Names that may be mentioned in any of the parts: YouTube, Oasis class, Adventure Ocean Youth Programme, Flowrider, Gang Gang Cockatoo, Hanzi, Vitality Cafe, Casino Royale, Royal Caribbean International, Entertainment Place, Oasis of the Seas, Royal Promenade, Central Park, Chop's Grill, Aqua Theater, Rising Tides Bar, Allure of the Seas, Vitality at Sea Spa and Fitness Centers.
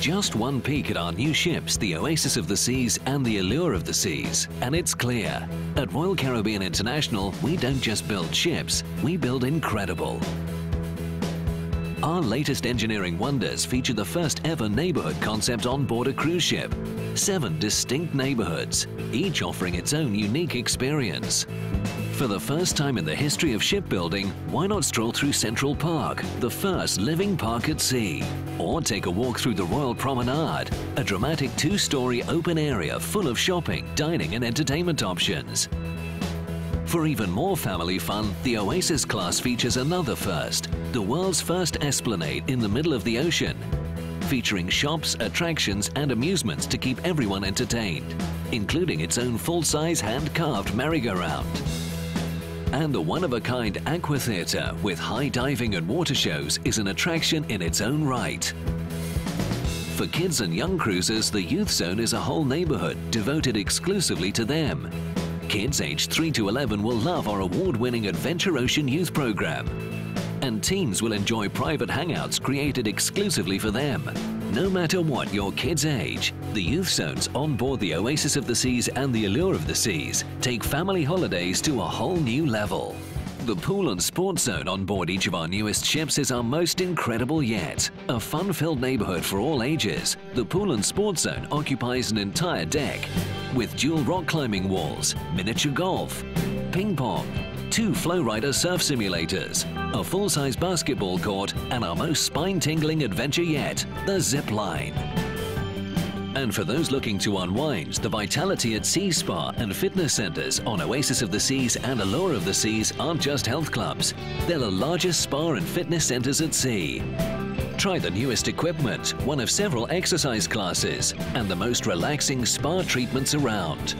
Just one peek at our new ships, the Oasis of the Seas and the Allure of the Seas, and it's clear. At Royal Caribbean International, we don't just build ships, we build incredible. Our latest engineering wonders feature the first ever neighbourhood concept on board a cruise ship. 7 distinct neighbourhoods, each offering its own unique experience. For the first time in the history of shipbuilding, why not stroll through Central Park, the first living park at sea? Or take a walk through the Royal Promenade, a dramatic 2-storey open area full of shopping, dining and entertainment options. For even more family fun, the Oasis class features another first, the world's first esplanade in the middle of the ocean, featuring shops, attractions and amusements to keep everyone entertained, including its own full-size hand-carved merry-go-round. And the one-of-a-kind Aqua Theater with high diving and water shows is an attraction in its own right. For kids and young cruisers, the Youth Zone is a whole neighborhood devoted exclusively to them. Kids aged 3 to 11 will love our award-winning Adventure Ocean Youth Programme. And teens will enjoy private hangouts created exclusively for them. No matter what your kids' age, the Youth Zones on board the Oasis of the Seas and the Allure of the Seas take family holidays to a whole new level. The Pool and Sports Zone on board each of our newest ships is our most incredible yet. A fun-filled neighbourhood for all ages, the Pool and Sports Zone occupies an entire deck with dual rock climbing walls, miniature golf, ping pong, 2 Flowrider surf simulators, a full-size basketball court and our most spine-tingling adventure yet, the zip line. And for those looking to unwind, the Vitality at Sea Spa and Fitness Centers on Oasis of the Seas and Allure of the Seas aren't just health clubs. They're the largest spa and fitness centers at sea. Try the newest equipment, one of several exercise classes and the most relaxing spa treatments around.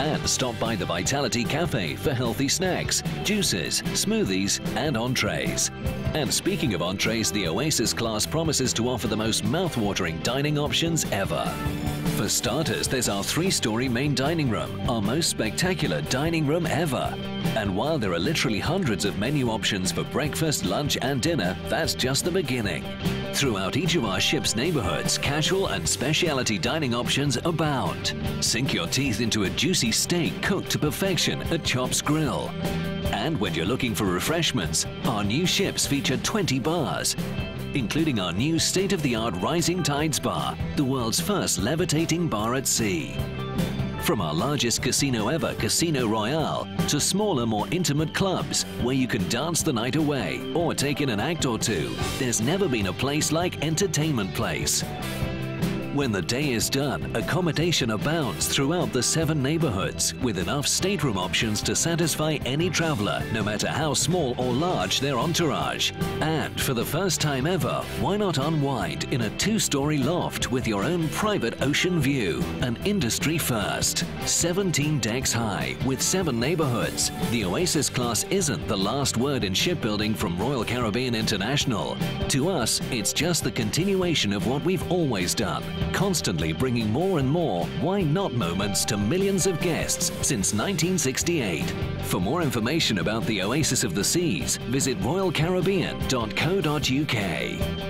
And stop by the Vitality Cafe for healthy snacks, juices, smoothies and entrees. And speaking of entrees, the Oasis class promises to offer the most mouth-watering dining options ever. For starters, there's our 3-storey main dining room, our most spectacular dining room ever. And while there are literally hundreds of menu options for breakfast, lunch and dinner, that's just the beginning. Throughout each of our ship's neighbourhoods, casual and speciality dining options abound. Sink your teeth into a juicy steak cooked to perfection at Chop's Grill. And when you're looking for refreshments, our new ships feature 20 bars, including our new state-of-the-art Rising Tides Bar, the world's first levitating bar at sea. From our largest casino ever, Casino Royale, to smaller, more intimate clubs where you can dance the night away or take in an act or two, there's never been a place like Entertainment Place. When the day is done, accommodation abounds throughout the 7 neighbourhoods with enough stateroom options to satisfy any traveller, no matter how small or large their entourage. And for the first time ever, why not unwind in a 2-storey loft with your own private ocean view? An industry first. 17 decks high with 7 neighbourhoods, the Oasis class isn't the last word in shipbuilding from Royal Caribbean International. To us, it's just the continuation of what we've always done. Constantly bringing more and more why not moments to millions of guests since 1968. For more information about the Oasis of the Seas, visit royalcaribbean.co.uk.